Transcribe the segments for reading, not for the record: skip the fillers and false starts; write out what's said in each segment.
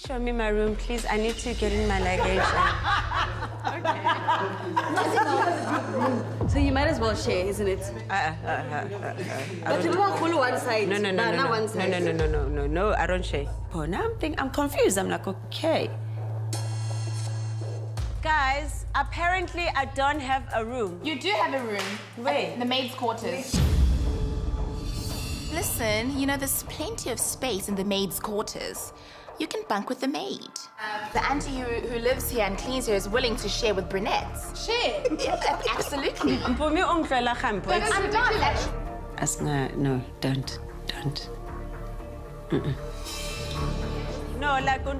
you show me my room, please? I need to get in my luggage. Okay. So you might as well share, isn't it? But you don't pull one side. No, I don't share. But now I'm confused. I'm like, okay. Guys, apparently I don't have a room. You do have a room. Where? The maid's quarters. Listen, you know, there's plenty of space in the maid's quarters. You can bunk with the maid. The auntie who lives here and cleans here is willing to share with brunettes. Share? Yeah, absolutely. I'm not actually. No, don't. Mm-mm. No, like, you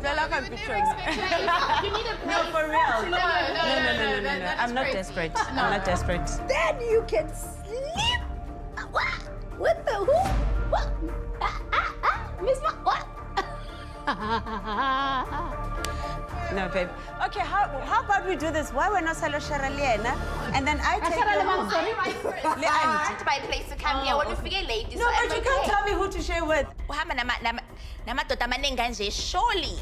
need a break. No, for real. No. I'm not desperate. I'm not desperate. Then you can sleep. What? What the who? What? Miss what? No, babe. Okay, how about we do this? Why we're not salo sharaliena? And then I take you home. I can't buy a place to come here. I want to figure ladies. No, but you can't tell me who to share with. Surely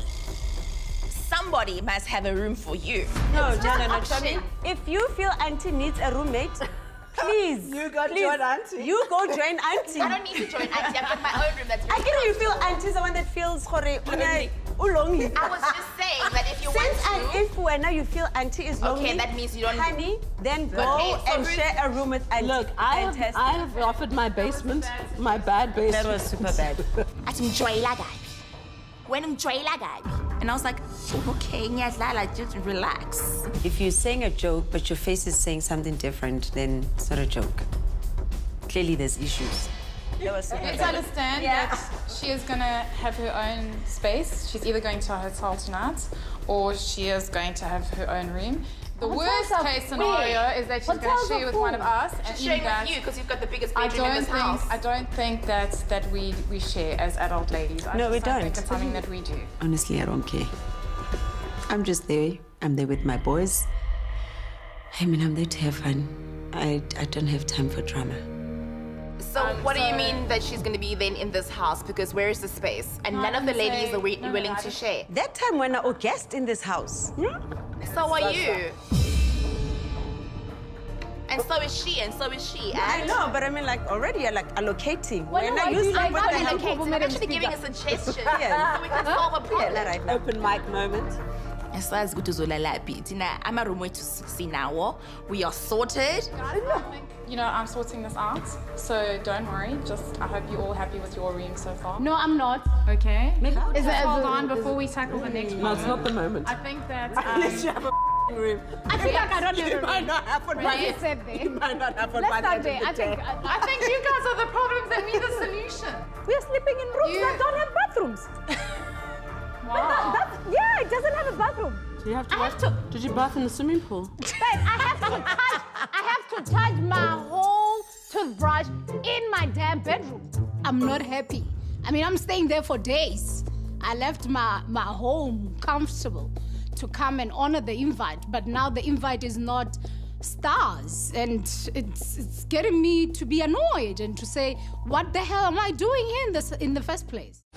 somebody must have a room for you. No, Tommy. If you feel auntie needs a roommate, please. Join auntie. You go join auntie. I don't need to join auntie. I've got my own room. That's I get how you feel auntie is the one that feels lonely. Lonely. I was just saying that if you want to. And if when now you feel auntie is lonely. Okay, that means you don't. Honey, then go and share a room with auntie. Look, I have offered my basement, my bad basement. That was super bad. And I was like, okay, just relax. If you're saying a joke, but your face is saying something different, then it's not a joke. Clearly, there's issues. Let's understand that she is going to have her own space. She's either going to a hotel tonight, or she is going to have her own room. The worst case scenario is that she's going to share with one of us. She's sharing with you because you've got the biggest bedroom in this house. I don't think that we share as adult ladies. No, we don't. I think it's something that we do. Honestly, I don't care. I'm just there. I'm there with my boys. I mean, I'm there to have fun. I don't have time for drama. So what do you mean that she's going to be then in this house? Because where is the space? And none of the ladies are willing to share. That time when I was a guest in this house. So are you. And so is she, and so is she. I know, but I mean, like, already you're, like, allocating. Well, no, I'm actually giving a suggestion. So we can solve a problem. Right. Open mic moment. As far as good as I'm a roommate to 60 now. We are sorted. You know, I'm sorting this out, so don't worry. Just, I hope you're all happy with your room so far. No, I'm not. Okay. Maybe we'll just hold on before we tackle the next one. No, it's not the moment. I think that. Unless you have a room. I feel like I don't have a room. You might not have one by the end of the day. Let's start there. I think you guys are the problems that need a solution. We are sleeping in rooms that don't have bathrooms. Wow. Yeah, it doesn't have a bathroom. You have to Did you bath in the swimming pool? Babe, I have to touch my whole toothbrush in my damn bedroom. I'm not happy. I mean, I'm staying there for days. I left my home comfortable to come and honor the invite, but now the invite is not stars, and it's getting me to be annoyed and to say, what the hell am I doing here in the first place?